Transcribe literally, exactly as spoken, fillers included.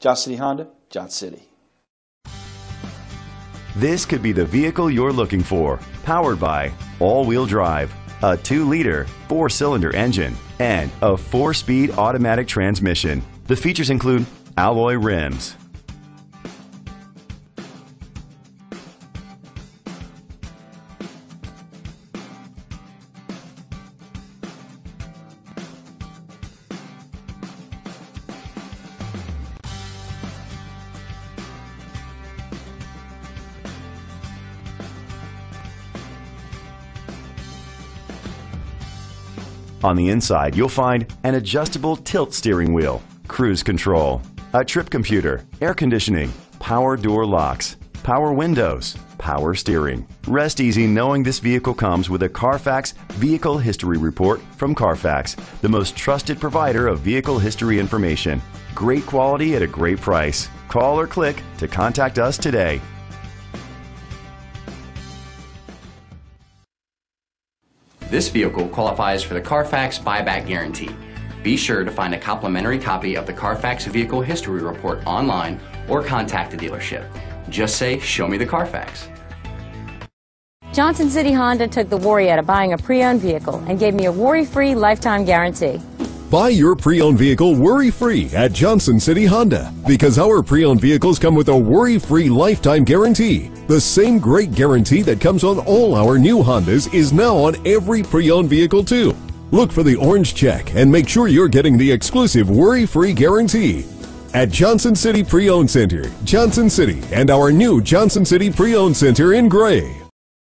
Johnson City Honda, Johnson City. This could be the vehicle you're looking for, powered by all-wheel drive, a two liter, four cylinder engine, and a four speed automatic transmission. The features include alloy rims, on the inside, you'll find an adjustable tilt steering wheel, cruise control, a trip computer, air conditioning, power door locks, power windows, power steering. Rest easy knowing this vehicle comes with a Carfax Vehicle History Report from Carfax, the most trusted provider of vehicle history information. Great quality at a great price. Call or click to contact us today. This vehicle qualifies for the Carfax buyback guarantee. Be sure to find a complimentary copy of the Carfax Vehicle History Report online or contact the dealership. Just say, "Show me the Carfax." Johnson City Honda took the worry out of buying a pre-owned vehicle and gave me a worry-free lifetime guarantee. Buy your pre-owned vehicle worry-free at Johnson City Honda, because our pre-owned vehicles come with a worry-free lifetime guarantee. The same great guarantee that comes on all our new Hondas is now on every pre-owned vehicle too. Look for the orange check and make sure you're getting the exclusive worry-free guarantee at Johnson City Pre-Owned Center, Johnson City, and our new Johnson City Pre-Owned Center in Gray.